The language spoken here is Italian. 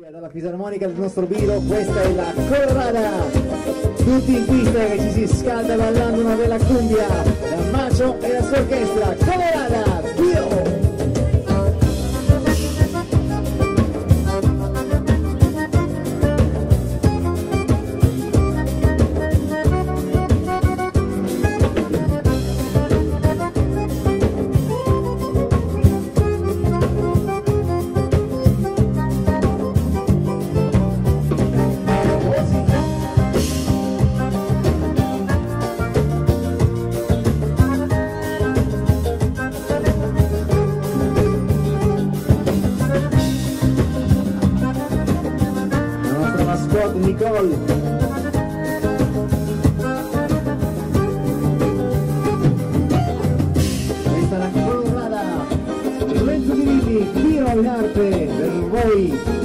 Dalla fisarmonica del nostro Biro, questa è la Colorada, tutti in pista che ci si scalda ballando una bella cumbia, da Macho e la sua orchestra, Colorada, Biro! Nicole. Questa è la Colorada, Renzo Birilli, Tiro in arte per voi.